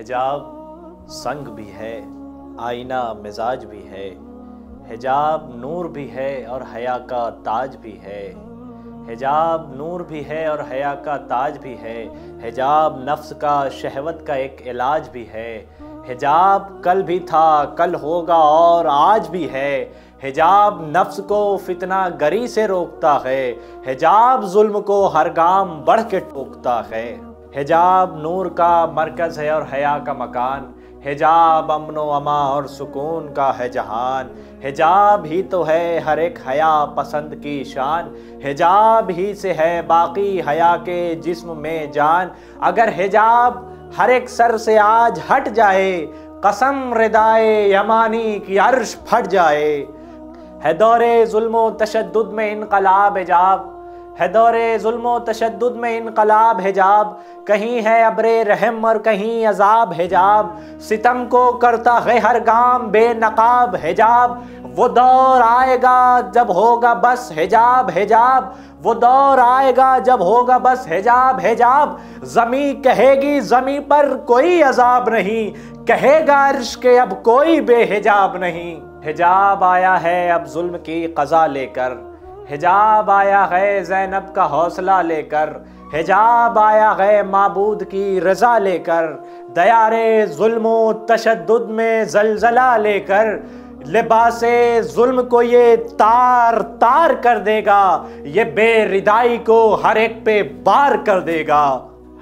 हिजाब संग भी है, आईना मिजाज भी है, हिजाब नूर भी है और हया का ताज भी है। हिजाब नूर भी है और हया का ताज भी है। हिजाब नफ्स का, शहवत का एक इलाज भी है। हिजाब कल भी था, कल होगा और आज भी है। हिजाब नफ्स को फितना गरी से रोकता है। हिजाब जुल्म को हर गाम बढ़ के टोकता है। हिजाब नूर का मरकज़ है और हया का मकान। हिजाब अमनो अमा और सुकून का है जहान। हिजाब ही तो है हर एक हया पसंद की शान। हिजाब ही से है बाकी हया के जिस्म में जान। अगर हिजाब हर एक सर से आज हट जाए, कसम रिदाए यमानी की अर्श फट जाए। है दौरे जुल्मो तशद्दुद में इनकलाब हिजाब, है दौरे जुल्मो तशद्दुद में इनकलाब हिजाब। कहीं है अब्रे रहम और कहीं अजाब हिजाब। सितम को करता है हर गाम बेनकाब हिजाब। वो दौर आएगा जब होगा बस हिजाब हिजाब। वो दौर आएगा जब होगा बस हिजाब हिजाब। ज़मीं कहेगी ज़मीं पर कोई अजाब नहीं, कहेगा अर्श के अब कोई बेहिजाब नहीं। हिजाब आया है अब जुल्म की कज़ा लेकर। हिजाब आया है ज़ैनब का हौसला लेकर। हिजाब आया है माबूद की रज़ा लेकर। दयारे जुल्मो तशद्दुद में ज़लज़ला लेकर। लिबासे जुल्म को ये तार तार कर देगा, ये बेरिदाई को हर एक पे बार कर देगा।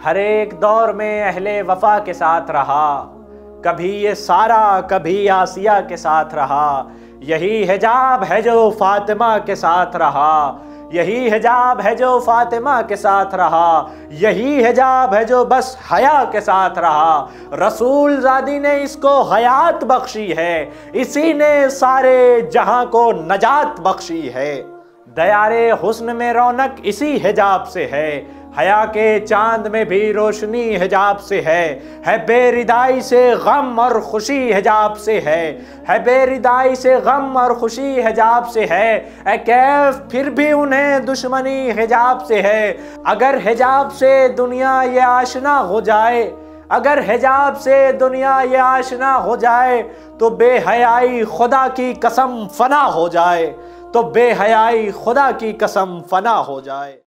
हर एक दौर में अहले वफा के साथ रहा, कभी ये सारा कभी आसिया के साथ रहा। यही हिजाब है जो फातिमा के साथ रहा। यही हिजाब है जो फातिमा के साथ रहा। यही हिजाब है जो बस हया के साथ रहा। रसूल ज़ादी ने इसको हयात बख्शी है, इसी ने सारे जहां को नजात बख्शी है। दयारे हुस्न में रौनक इसी हिजाब से है। हया के चांद में भी रोशनी हिजाब से है। है बेरिदाई से गम और खुशी हिजाब से है। है बेरिदाई से गम और खुशी हिजाब से है। ए कैफ फिर भी उन्हें दुश्मनी हिजाब से है। अगर हिजाब से दुनिया ये आशना हो जाए, अगर हिजाब से दुनिया ये आशना हो जाए, तो बेहयाई खुदा की कसम फना हो जाए, तो बेहयाई खुदा की कसम फना हो जाए।